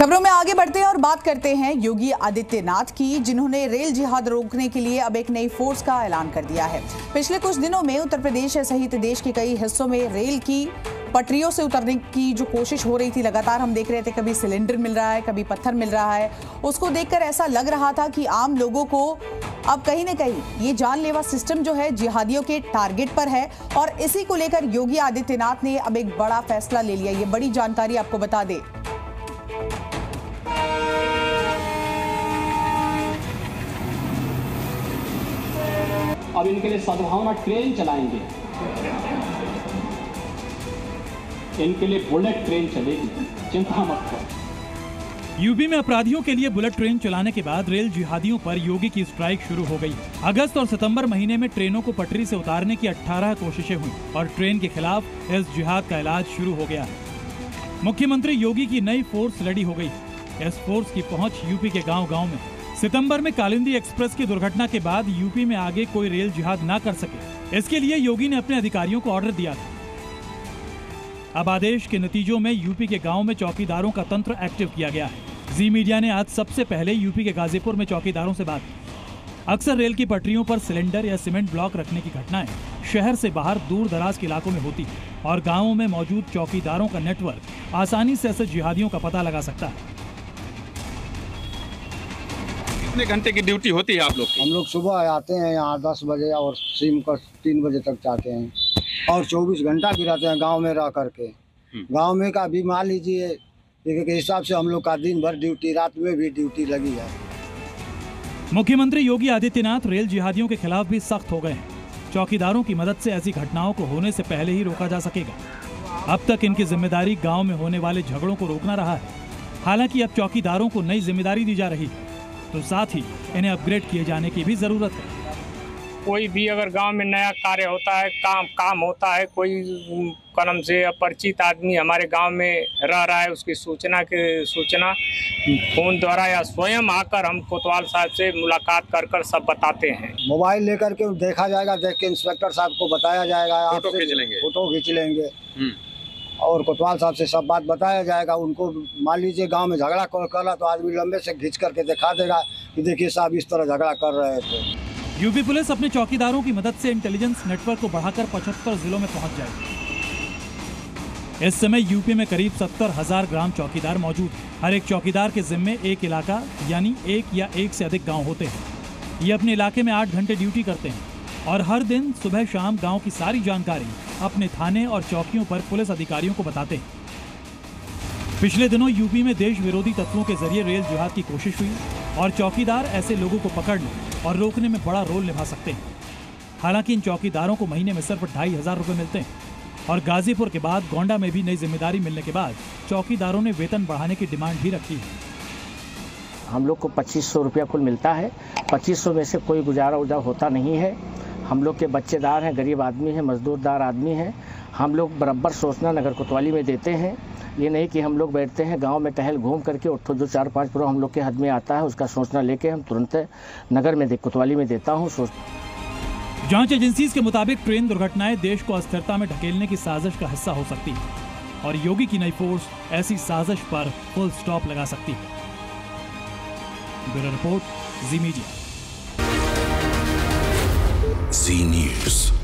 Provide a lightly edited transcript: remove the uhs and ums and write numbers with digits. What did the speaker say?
खबरों में आगे बढ़ते हैं और बात करते हैं योगी आदित्यनाथ की, जिन्होंने रेल जिहाद रोकने के लिए अब एक नई फोर्स का ऐलान कर दिया है। पिछले कुछ दिनों में उत्तर प्रदेश सहित देश के कई हिस्सों में रेल की पटरियों से उतरने की जो कोशिश हो रही थी, लगातार हम देख रहे थे कभी सिलेंडर मिल रहा है, कभी पत्थर मिल रहा है। उसको देखकर ऐसा लग रहा था कि आम लोगों को अब कहीं ना कहीं ये जानलेवा सिस्टम जो है जिहादियों के टारगेट पर है, और इसी को लेकर योगी आदित्यनाथ ने अब एक बड़ा फैसला ले लिया। ये बड़ी जानकारी आपको बता दें, अब इनके लिए सद्भावना ट्रेन चलाएंगे, इनके लिए बुलेट ट्रेन चलेगी, चिंता मत करो। यूपी में अपराधियों के लिए बुलेट ट्रेन चलाने के बाद रेल जिहादियों पर योगी की स्ट्राइक शुरू हो गई। अगस्त और सितंबर महीने में ट्रेनों को पटरी से उतारने की 18 कोशिशें हुई और ट्रेन के खिलाफ इस जिहाद का इलाज शुरू हो गया। मुख्यमंत्री योगी की नई फोर्स रेडी हो गई। इस फोर्स की पहुँच यूपी के गाँव-गाँव में। सितंबर में कालिंदी एक्सप्रेस की दुर्घटना के बाद यूपी में आगे कोई रेल जिहाद ना कर सके, इसके लिए योगी ने अपने अधिकारियों को ऑर्डर दिया था। अब आदेश के नतीजों में यूपी के गाँव में चौकीदारों का तंत्र एक्टिव किया गया है। जी मीडिया ने आज सबसे पहले यूपी के गाजीपुर में चौकीदारों से बात की। अक्सर रेल की पटरियों पर सिलेंडर या सीमेंट ब्लॉक रखने की घटनाएं शहर से बाहर दूर दराज के इलाकों में होती है और गांवों में मौजूद चौकीदारों का नेटवर्क आसानी से ऐसे जिहादियों का पता लगा सकता है। कितने घंटे की ड्यूटी होती है आप लोग? हम लोग सुबह आते हैं यहाँ 10 बजे और शाम को 3 बजे तक जाते हैं और 24 घंटा भी रहते हैं गाँव में रह करके। गाँव में का भी मान लीजिए के हिसाब से हम लोग का दिन भर ड्यूटी, रात में भी ड्यूटी लगी है। मुख्यमंत्री योगी आदित्यनाथ रेल जिहादियों के खिलाफ भी सख्त हो गए हैं। चौकीदारों की मदद से ऐसी घटनाओं को होने से पहले ही रोका जा सकेगा। अब तक इनकी जिम्मेदारी गांव में होने वाले झगड़ों को रोकना रहा है, हालांकि अब चौकीदारों को नई जिम्मेदारी दी जा रही है, तो साथ ही इन्हें अपग्रेड किए जाने की भी जरूरत है। कोई भी अगर गांव में नया कार्य होता है, काम होता है, कोई कलम से अपरिचित आदमी हमारे गांव में रह रहा है, उसकी सूचना फोन द्वारा या स्वयं आकर हम कोतवाल साहब से मुलाकात कर सब बताते हैं। मोबाइल लेकर के देखा जाएगा, देख के इंस्पेक्टर साहब को बताया जाएगा, फोटो खींच लेंगे और कोतवाल साहब से सब बात बताया जाएगा। उनको मान लीजिए गाँव में झगड़ा कर तो आदमी लंबे से खींच करके दिखा देगा कि देखिए साहब इस तरह झगड़ा कर रहे थे। यूपी पुलिस अपने चौकीदारों की मदद से इंटेलिजेंस नेटवर्क को बढ़ाकर 75 जिलों में पहुंच जाएगी। इस समय यूपी में करीब 70,000 ग्राम चौकीदार मौजूद हैं। हर एक चौकीदार के जिम्मे एक इलाका यानी एक या एक से अधिक गांव होते हैं। ये अपने इलाके में 8 घंटे ड्यूटी करते हैं और हर दिन सुबह शाम गाँव की सारी जानकारी अपने थाने और चौकियों पर पुलिस अधिकारियों को बताते हैं। पिछले दिनों यूपी में देश विरोधी तत्वों के जरिए रेल जिहाद की कोशिश हुई और चौकीदार ऐसे लोगों को पकड़ने और रोकने में बड़ा रोल निभा सकते हैं। हालांकि इन चौकीदारों को महीने में सिर्फ 2500 रुपये मिलते हैं और गाजीपुर के बाद गोंडा में भी नई जिम्मेदारी मिलने के बाद चौकीदारों ने वेतन बढ़ाने की डिमांड भी रखी है। हम लोग को 2500 रुपया कुल मिलता है, 2500 में से कोई गुजारा उजारा होता नहीं है। हम लोग के बच्चेदार हैं, गरीब आदमी हैं, मजदूरदार आदमी हैं। हम लोग बराबर सोचना नगर कोतवाली में देते हैं। ये नहीं कि हम लोग बैठते हैं गांव में टहल घूम करके उठो, जो 4-5 करोड़ हम लोग के हद में आता है उसका सोचना लेके हम तुरंत नगर में कोतवाली में देता हूँ। जांच एजेंसीज के मुताबिक ट्रेन दुर्घटनाएं देश को अस्थिरता में ढकेलने की साजिश का हिस्सा हो सकती है और योगी की नई फोर्स ऐसी साजिश पर फुल स्टॉप लगा सकती है। Bureau report, Zee media, Zee news.